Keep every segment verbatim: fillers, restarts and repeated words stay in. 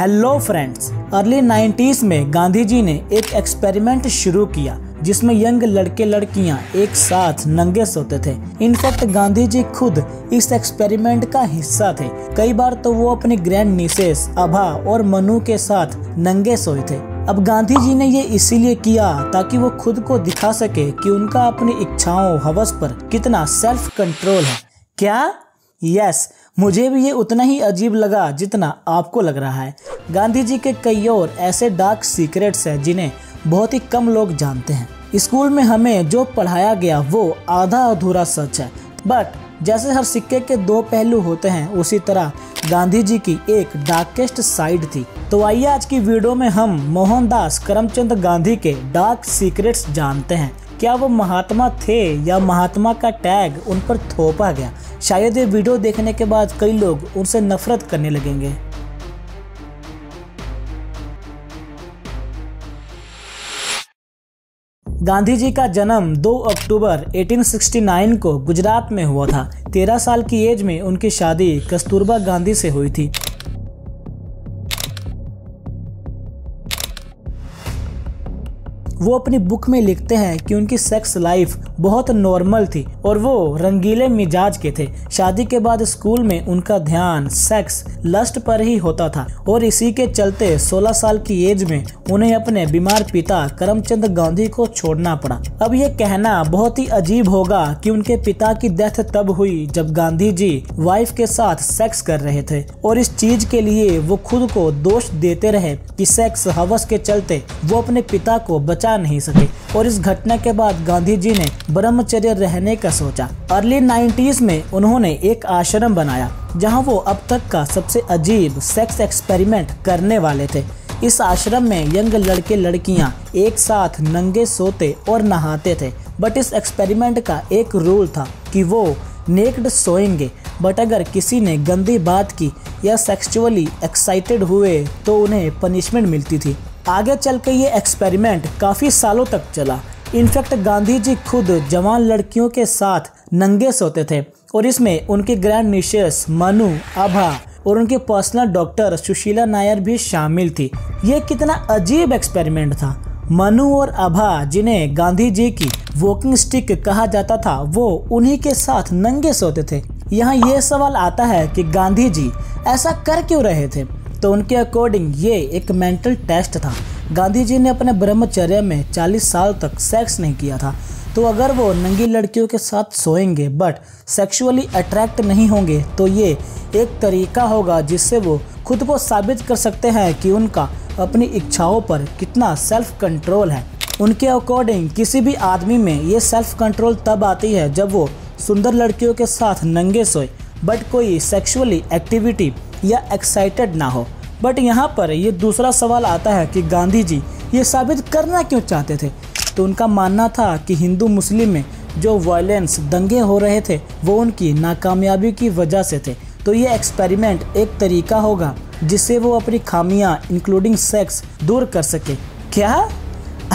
Hello friends, early nineties में गांधी जी ने एक एक्सपेरिमेंट शुरू किया जिसमें यंग लड़के लड़कियां एक साथ नंगे सोते थे। इनफैक्ट गांधी जी खुद इस एक्सपेरिमेंट का हिस्सा थे। कई बार तो वो अपनी ग्रैंड निसेस अभा और मनु के साथ नंगे सोए थे। अब गांधी जी ने ये इसीलिए किया ताकि वो खुद को दिखा सके कि उनका अपनी इच्छाओं हवस पर कितना सेल्फ कंट्रोल है। क्या? यस, मुझे भी ये उतना ही अजीब लगा जितना आपको लग रहा है। गांधी जी के कई और ऐसे डार्क सीक्रेट्स हैं जिन्हें बहुत ही कम लोग जानते हैं। स्कूल में हमें जो पढ़ाया गया वो आधा अधूरा सच है, बट जैसे हर सिक्के के दो पहलू होते हैं उसी तरह गांधी जी की एक डार्केस्ट साइड थी। तो आइए आज की वीडियो में हम मोहनदास करमचंद गांधी के डार्क सीक्रेट्स जानते हैं। क्या वो महात्मा थे या महात्मा का टैग उन पर थोपा गया? शायद ये वीडियो देखने के बाद कई लोग उनसे नफरत करने लगेंगे। गांधी जी का जन्म दो अक्टूबर अठारह सौ उनहत्तर को गुजरात में हुआ था। तेरह साल की एज में उनकी शादी कस्तूरबा गांधी से हुई थी। वो अपनी बुक में लिखते हैं कि उनकी सेक्स लाइफ बहुत नॉर्मल थी और वो रंगीले मिजाज के थे। शादी के बाद स्कूल में उनका ध्यान सेक्स लस्ट पर ही होता था और इसी के चलते सोलह साल की एज में उन्हें अपने बीमार पिता करमचंद गांधी को छोड़ना पड़ा। अब ये कहना बहुत ही अजीब होगा कि उनके पिता की डेथ तब हुई जब गांधी जी वाइफ के साथ सेक्स कर रहे थे, और इस चीज के लिए वो खुद को दोष देते रहे कि सेक्स हवस के चलते वो अपने पिता को बचा नहीं सके। और इस घटना के बाद गांधी जी ने ब्रह्मचर्य रहने का सोचा। अर्ली नाइन्टीज में उन्होंने एक आश्रम बनाया जहां वो अब तक का सबसे अजीब सेक्स एक्सपेरिमेंट करने वाले थे। इस आश्रम में यंग लड़के लड़कियां एक साथ नंगे सोते और नहाते थे, बट इस एक्सपेरिमेंट का एक रूल था कि वो नेक्ड सोएंगे, बट अगर किसी ने गंदी बात की या सेक्सुअली एक्साइटेड हुए तो उन्हें पनिशमेंट मिलती थी। आगे चल के ये एक्सपेरिमेंट काफ़ी सालों तक चला। इनफैक्ट गांधी जी खुद जवान लड़कियों के साथ नंगे सोते थे और इसमें उनकी ग्रैंड निसेस मनु, आभा और उनके पर्सनल डॉक्टर सुशीला नायर भी शामिल थी। ये कितना अजीब एक्सपेरिमेंट था। मनु और आभा, जिन्हें गांधी जी की वॉकिंग स्टिक कहा जाता था, वो उन्हीं के साथ नंगे सोते थे। यहाँ ये सवाल आता है कि गांधी जी ऐसा कर क्यों रहे थे? तो उनके अकॉर्डिंग ये एक मेंटल टेस्ट था। गांधी जी ने अपने ब्रह्मचर्य में चालीस साल तक सेक्स नहीं किया था, तो अगर वो नंगी लड़कियों के साथ सोएंगे बट सेक्सुअली अट्रैक्ट नहीं होंगे तो ये एक तरीका होगा जिससे वो खुद को साबित कर सकते हैं कि उनका अपनी इच्छाओं पर कितना सेल्फ कंट्रोल है। उनके अकॉर्डिंग किसी भी आदमी में ये सेल्फ कंट्रोल तब आती है जब वो सुंदर लड़कियों के साथ नंगे सोए बट कोई सेक्सुअली एक्टिविटी या एक्साइटेड ना हो। बट यहाँ पर ये दूसरा सवाल आता है कि गांधी जी ये साबित करना क्यों चाहते थे? तो उनका मानना था कि हिंदू मुस्लिम में जो वायलेंस दंगे हो रहे थे वो उनकी नाकामयाबी की वजह से थे। तो ये एक्सपेरिमेंट एक तरीका होगा जिससे वो अपनी खामियां इंक्लूडिंग सेक्स दूर कर सके। क्या?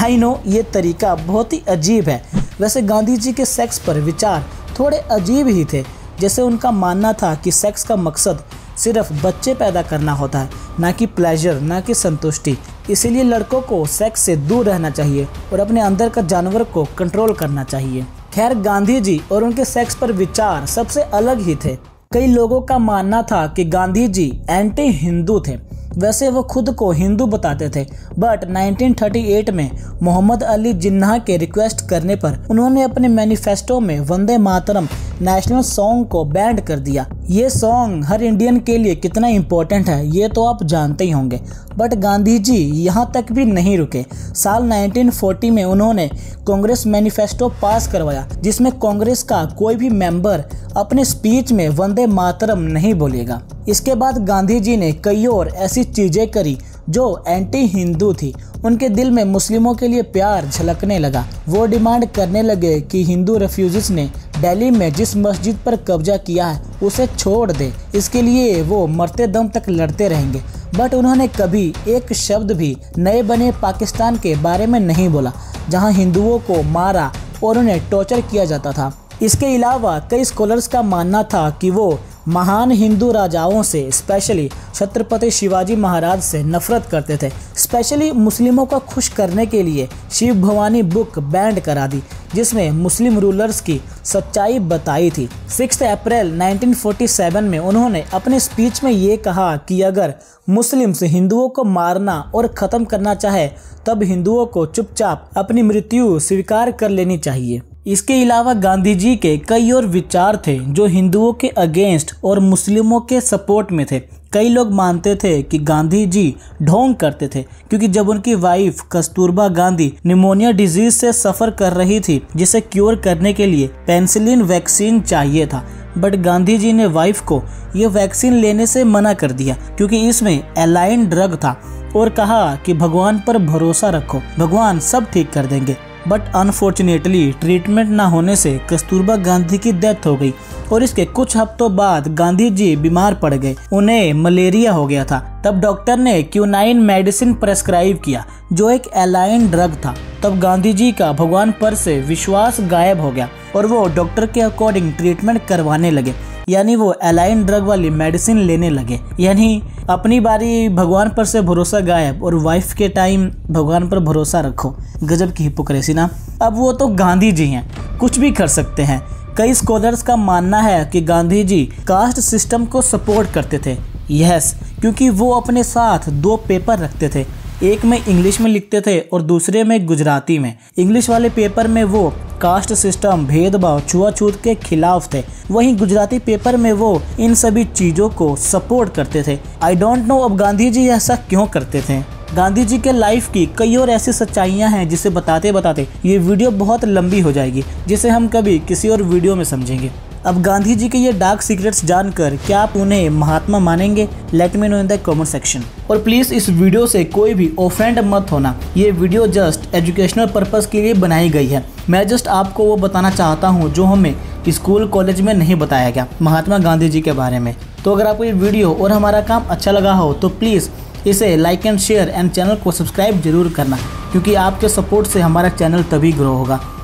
आई नो, ये तरीका बहुत ही अजीब है। वैसे गांधी जी के सेक्स पर विचार थोड़े अजीब ही थे। जैसे उनका मानना था कि सेक्स का मकसद सिर्फ बच्चे पैदा करना होता है, ना कि प्लेजर, ना कि संतुष्टि। इसीलिए लड़कों को सेक्स से दूर रहना चाहिए और अपने अंदर का जानवर को कंट्रोल करना चाहिए। खैर, गांधी जी और उनके सेक्स पर विचार सबसे अलग ही थे। कई लोगों का मानना था कि गांधी जी एंटी हिंदू थे। वैसे वो खुद को हिंदू बताते थे, बट नाइनटीन थर्टी एट में मोहम्मद अली जिन्ना के रिक्वेस्ट करने पर उन्होंने अपने मैनिफेस्टो में वंदे मातरम नेशनल सॉन्ग को बैंड कर दिया। ये सॉन्ग हर इंडियन के लिए कितना इम्पोर्टेंट है ये तो आप जानते ही होंगे, बट गांधी जी यहाँ तक भी नहीं रुके। साल नाइनटीन फोर्टी में उन्होंने कांग्रेस मैनिफेस्टो पास करवाया जिसमें कांग्रेस का कोई भी मेंबर अपने स्पीच में वंदे मातरम नहीं बोलेगा। इसके बाद गांधी जी ने कई और ऐसी चीज़ें करी जो एंटी हिंदू थी। उनके दिल में मुस्लिमों के लिए प्यार झलकने लगा। वो डिमांड करने लगे कि हिंदू रेफ्यूजीज ने दिल्ली में जिस मस्जिद पर कब्जा किया है उसे छोड़ दे। इसके लिए वो मरते दम तक लड़ते रहेंगे, बट उन्होंने कभी एक शब्द भी नए बने पाकिस्तान के बारे में नहीं बोला जहां हिंदुओं को मारा और उन्हें टॉर्चर किया जाता था। इसके अलावा कई स्कॉलर्स का मानना था कि वो महान हिंदू राजाओं से, स्पेशली छत्रपति शिवाजी महाराज से नफरत करते थे। स्पेशली मुस्लिमों को खुश करने के लिए शिव भवानी बुक बैंड करा दी, जिसमें मुस्लिम रूलर्स की सच्चाई बताई थी। छह अप्रैल उन्नीस सौ सैंतालीस में उन्होंने अपने स्पीच में ये कहा कि अगर मुस्लिम्स हिंदुओं को मारना और ख़त्म करना चाहे तब हिंदुओं को चुपचाप अपनी मृत्यु स्वीकार कर लेनी चाहिए। इसके अलावा गांधी जी के कई और विचार थे जो हिंदुओं के अगेंस्ट और मुस्लिमों के सपोर्ट में थे। कई लोग मानते थे कि गांधी जी ढोंग करते थे, क्योंकि जब उनकी wife Kasturba Gandhi pneumonia disease से सफ़र कर रही थी, जिसे क्योर करने के लिए पेनिसिलिन वैक्सीन चाहिए था, बट गांधी जी ने वाइफ को यह वैक्सीन लेने से मना कर दिया क्योंकि इसमें एलाइन ड्रग था, और कहा कि भगवान पर भरोसा रखो, भगवान सब ठीक कर देंगे। बट अनफॉर्चुनेटली ट्रीटमेंट ना होने से कस्तूरबा गांधी की डेथ हो गई और इसके कुछ हफ्तों बाद गांधी जी बीमार पड़ गए। उन्हें मलेरिया हो गया था। तब डॉक्टर ने क्यूनाइन मेडिसिन प्रेस्क्राइब किया जो एक एलाइन ड्रग था। तब गांधी जी का भगवान पर से विश्वास गायब हो गया और वो डॉक्टर के अकॉर्डिंग ट्रीटमेंट करवाने लगे, यानी वो एलाइन ड्रग वाली मेडिसिन लेने लगे। यानी अपनी बारी भगवान पर से भरोसा गायब और वाइफ के टाइम भगवान पर भरोसा रखो। गजब की हिपोक्रेसी ना। अब वो तो गांधी जी हैं, कुछ भी कर सकते हैं। कई स्कॉलर्स का मानना है कि गांधी जी कास्ट सिस्टम को सपोर्ट करते थे, यस, क्योंकि वो अपने साथ दो पेपर रखते थे, एक में इंग्लिश में लिखते थे और दूसरे में गुजराती में। इंग्लिश वाले पेपर में वो कास्ट सिस्टम, भेदभाव, छुआछूत के खिलाफ थे, वहीं गुजराती पेपर में वो इन सभी चीज़ों को सपोर्ट करते थे। आई डोंट नो अब गांधी जी ऐसा क्यों करते थे। गांधी जी के लाइफ की कई और ऐसी सच्चाइयाँ हैं जिसे बताते बताते ये वीडियो बहुत लंबी हो जाएगी, जिसे हम कभी किसी और वीडियो में समझेंगे। अब गांधी जी के ये डार्क सीक्रेट्स जानकर क्या आप उन्हें महात्मा मानेंगे? Let me know in the comment section. और प्लीज़ इस वीडियो से कोई भी ऑफेंड मत होना। ये वीडियो जस्ट एजुकेशनल पर्पस के लिए बनाई गई है। मैं जस्ट आपको वो बताना चाहता हूँ जो हमें स्कूल कॉलेज में नहीं बताया गया महात्मा गांधी जी के बारे में। तो अगर आपको ये वीडियो और हमारा काम अच्छा लगा हो तो प्लीज़ इसे like and share and channel को सब्सक्राइब जरूर करना, क्योंकि आपके सपोर्ट से हमारा चैनल तभी ग्रो होगा।